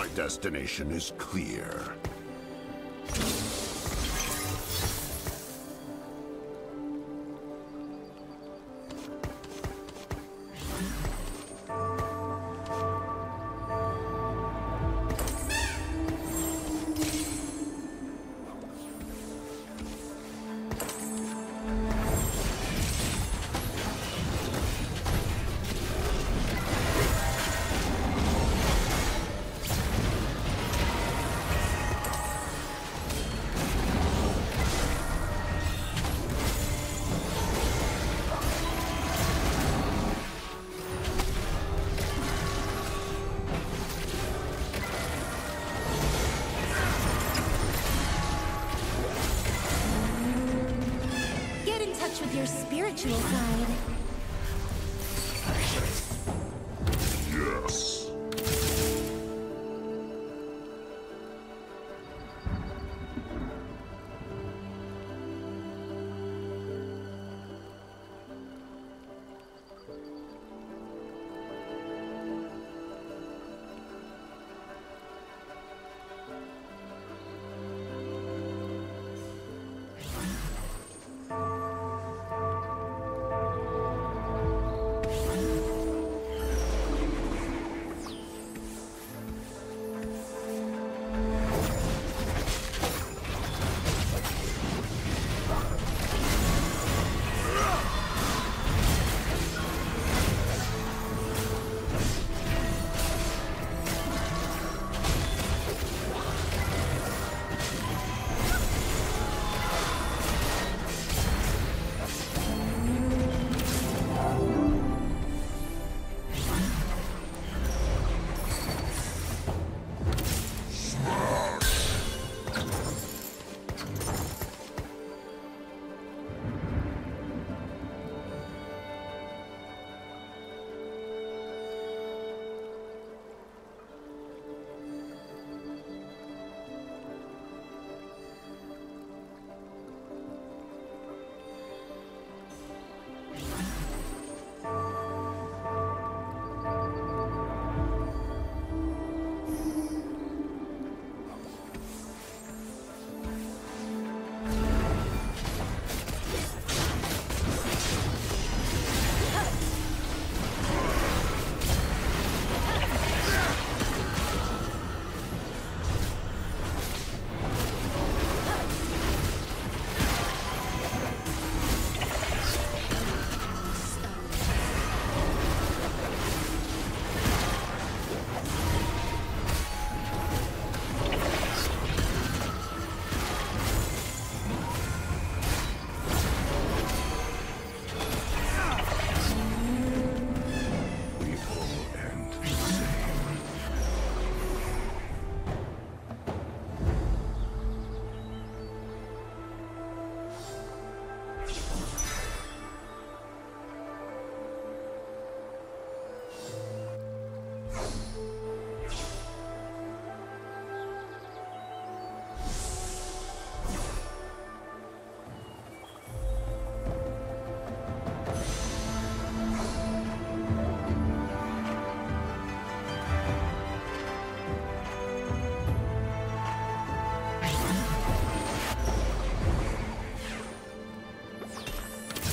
My destination is clear. With your spiritual side. Yes.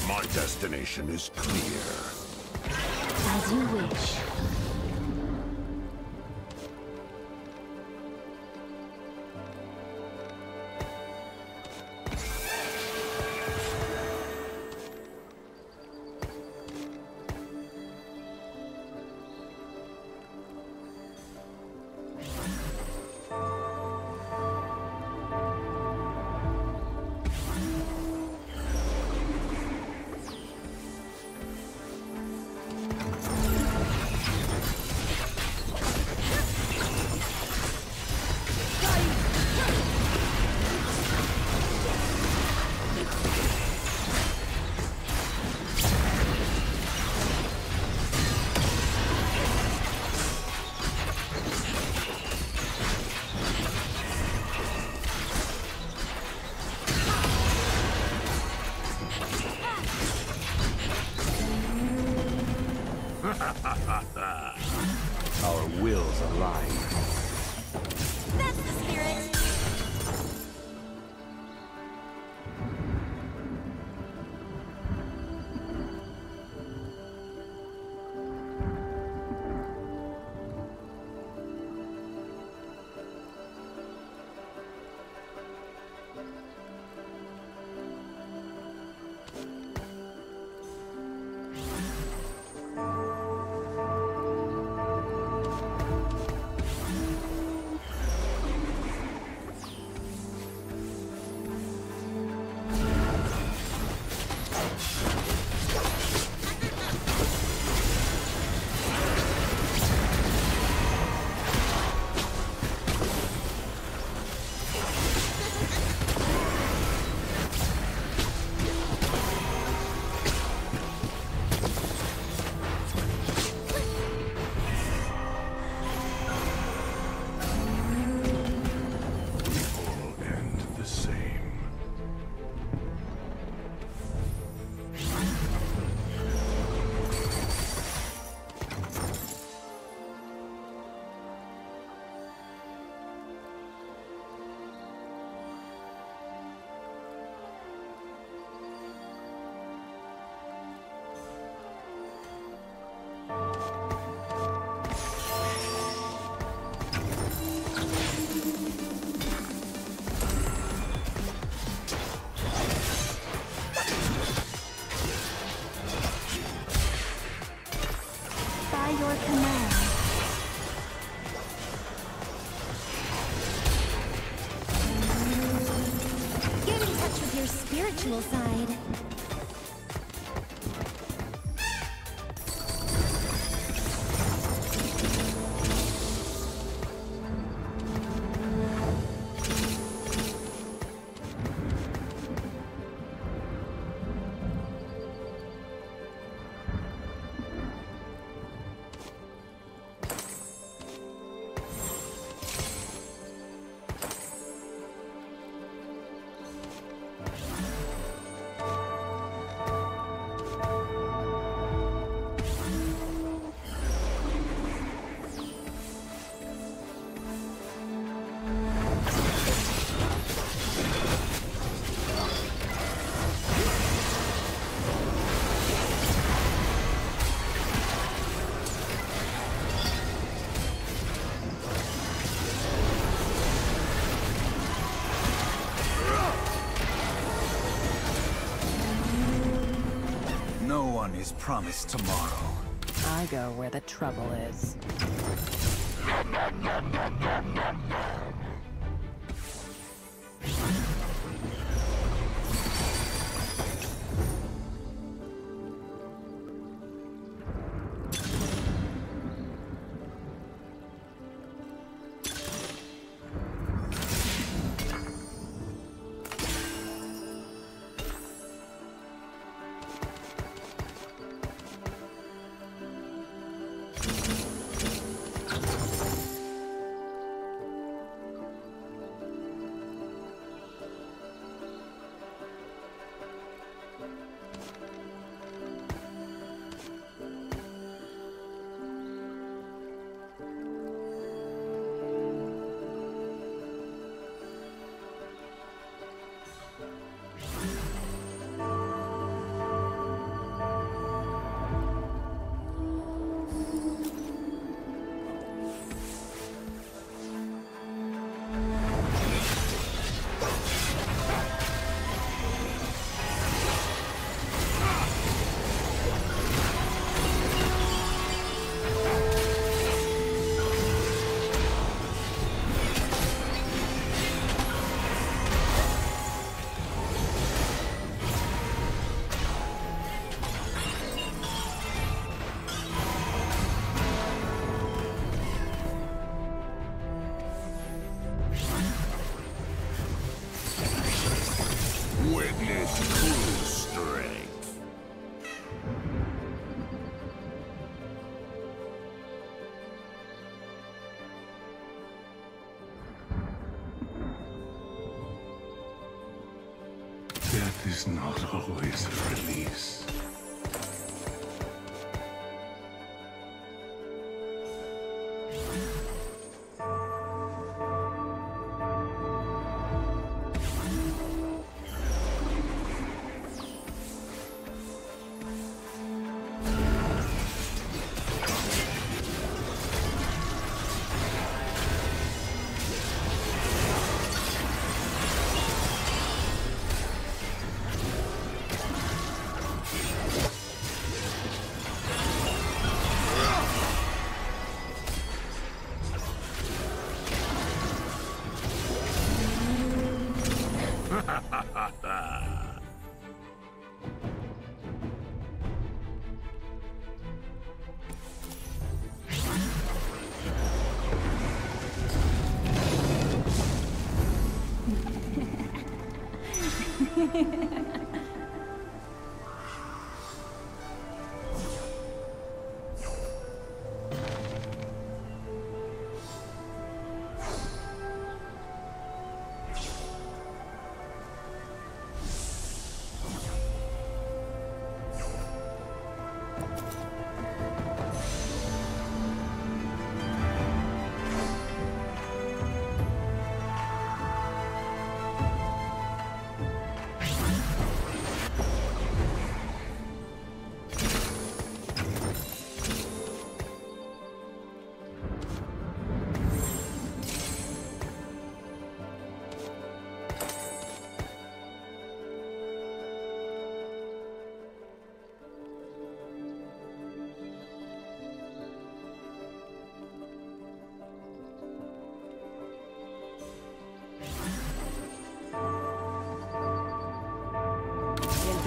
My destination is clear. As you wish. Our wills align. spiritual side. Is promised tomorrow. I go where the trouble is. Is not always a release.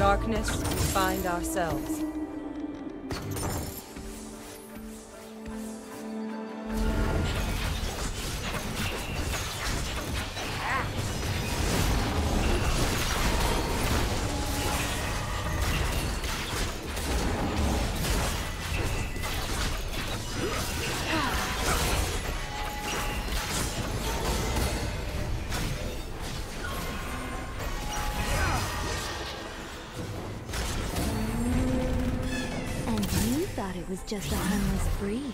darkness, we find ourselves. It was just a harmless breeze.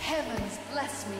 Heavens bless me.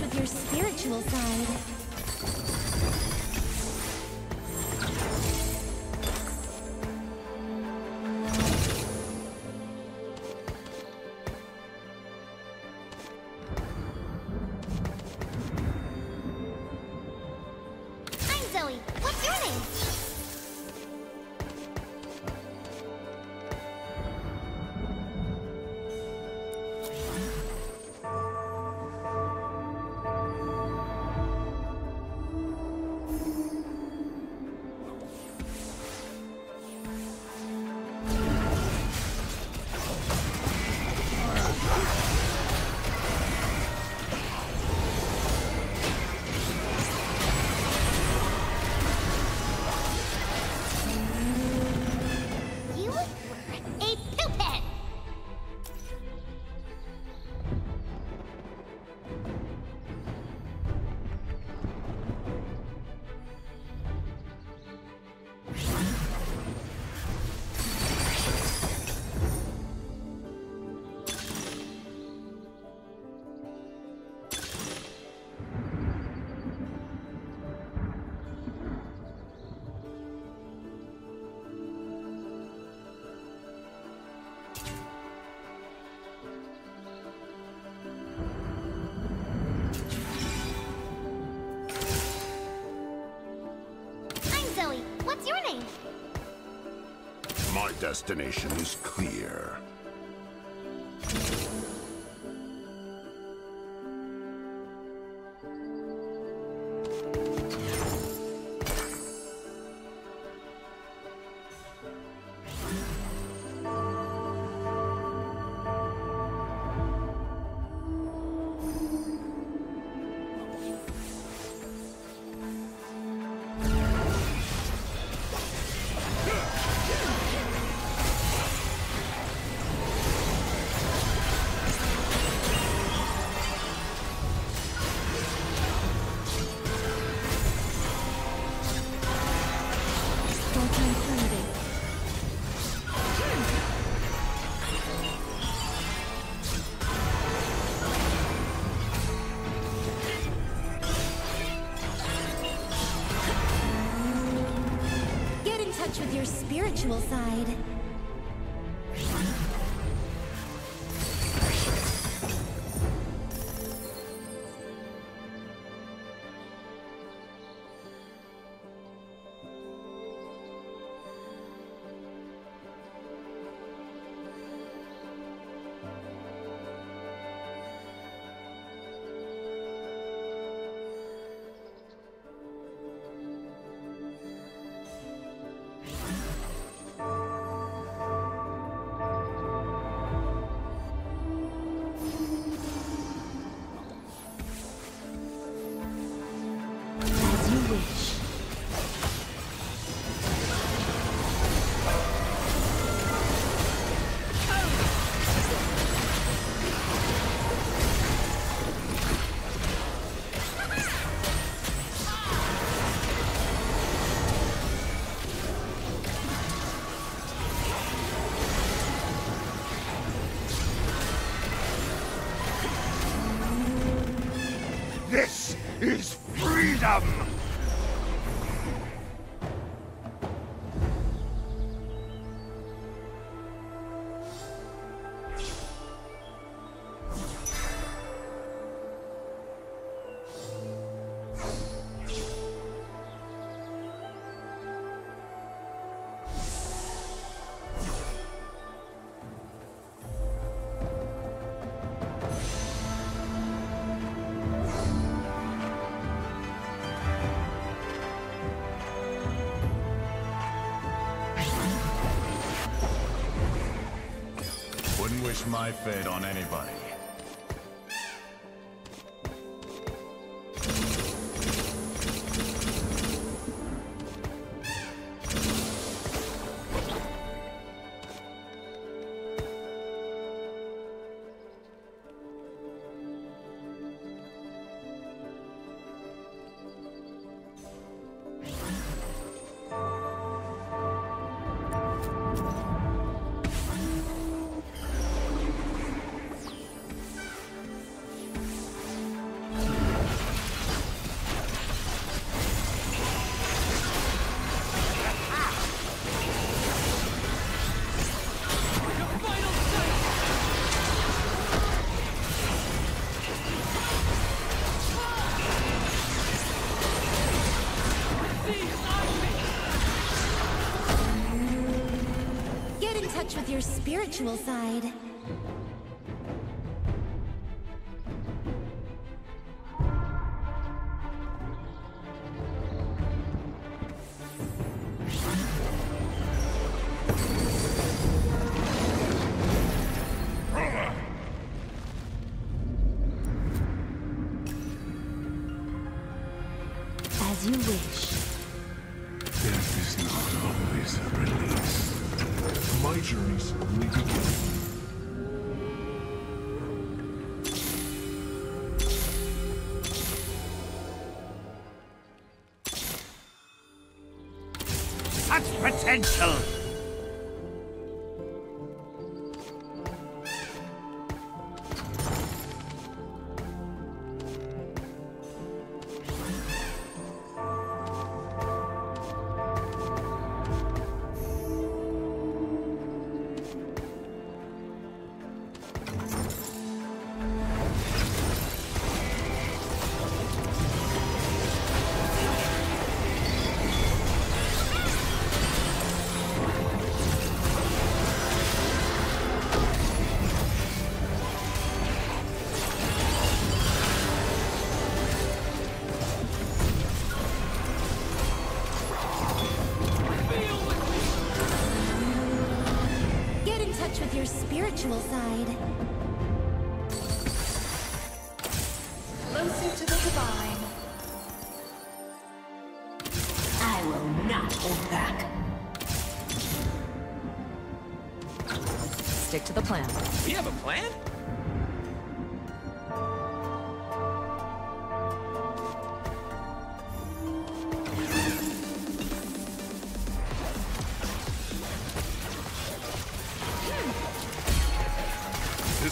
With your spiritual side. I'm Zoe. What's your name? What's your name? My destination is clear. Don't touch with your spiritual side. Is freedom! Wish my fate on anybody. With your spiritual side. As you wish. Death is not always a release. My journeys only begin. Such potential! With your spiritual side. Closer to the divine. I will not hold back. Stick to the plan. We have a plan?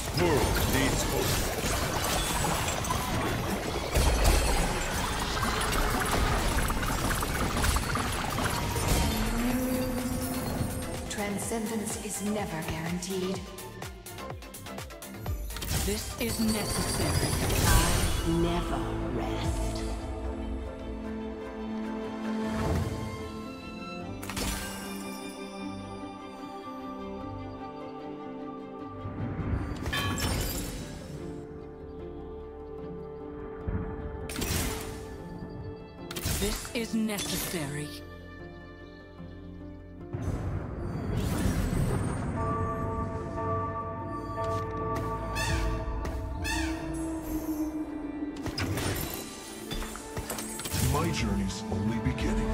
The world needs hope. and sentence is never guaranteed. This is necessary. I never rest. This is necessary. My journey's only beginning.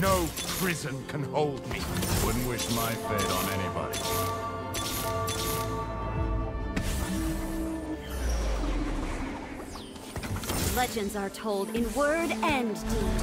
No prison can hold me. Wouldn't wish my fate on anybody. Legends are told in word and deed.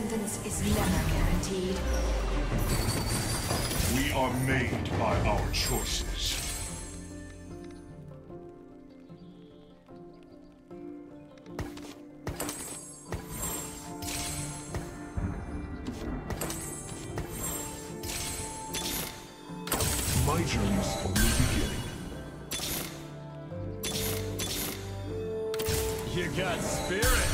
Sentence is never guaranteed. We are made by our choices. My journey's only beginning. You got spirit.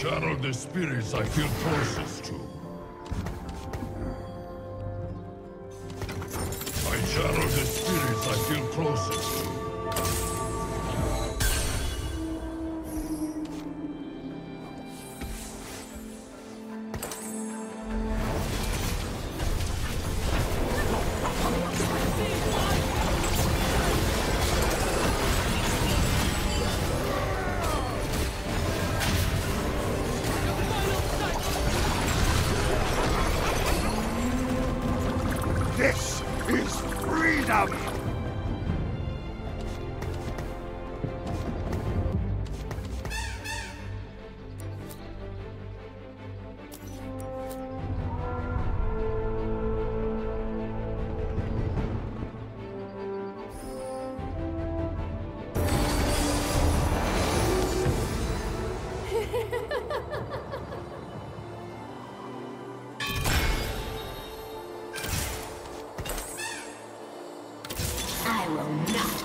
Channel the spirits I feel closest to. I channel the spirits I feel closest to. This is freedom!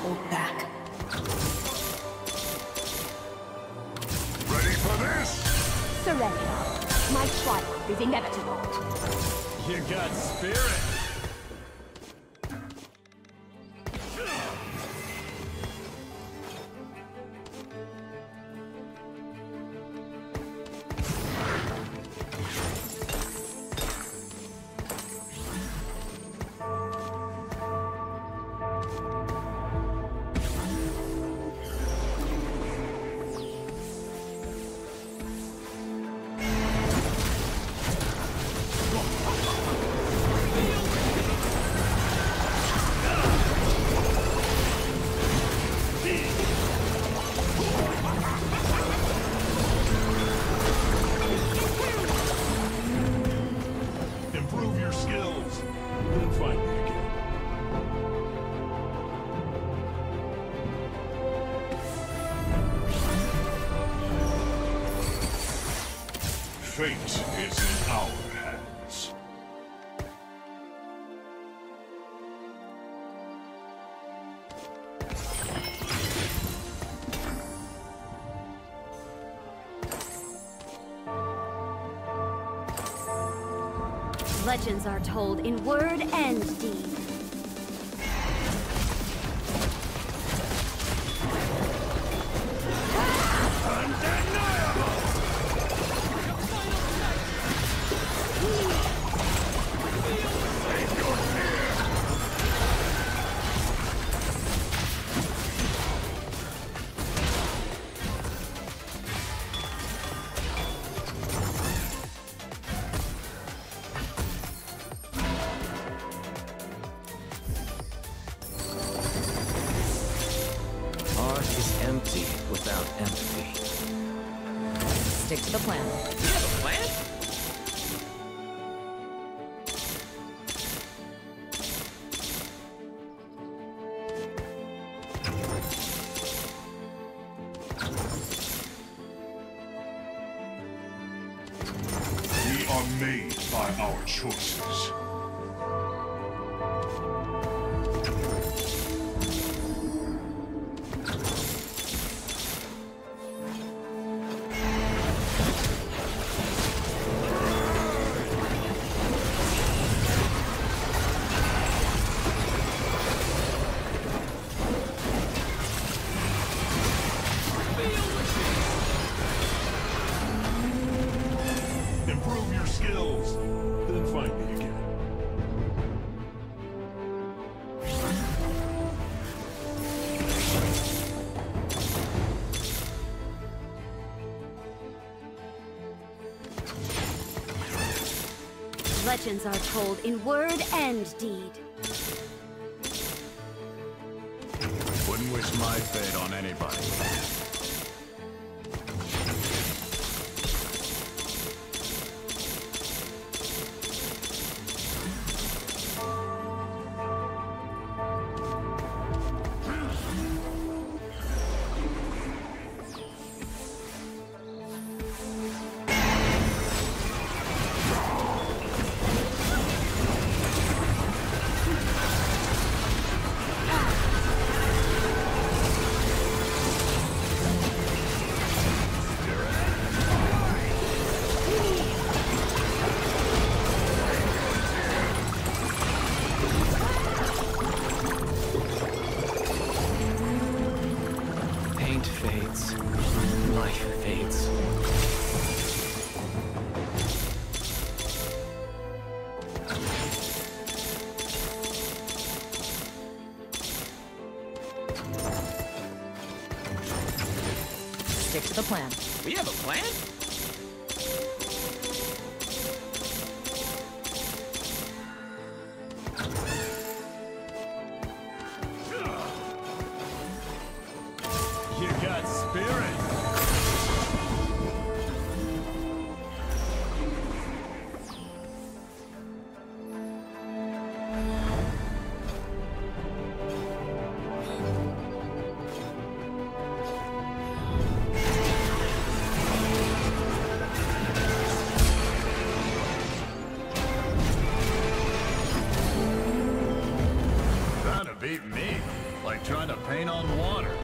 hold back. Ready for this? Surrender. My triumph is inevitable. You got spirit. Fate is in our hands. Legends are told in word and deed. Stick to the plan. Do you have a plan? We are made by our choices. Legends are told in word and deed. Wouldn't wish my fate on anybody. Stick to the plan. We have a plan?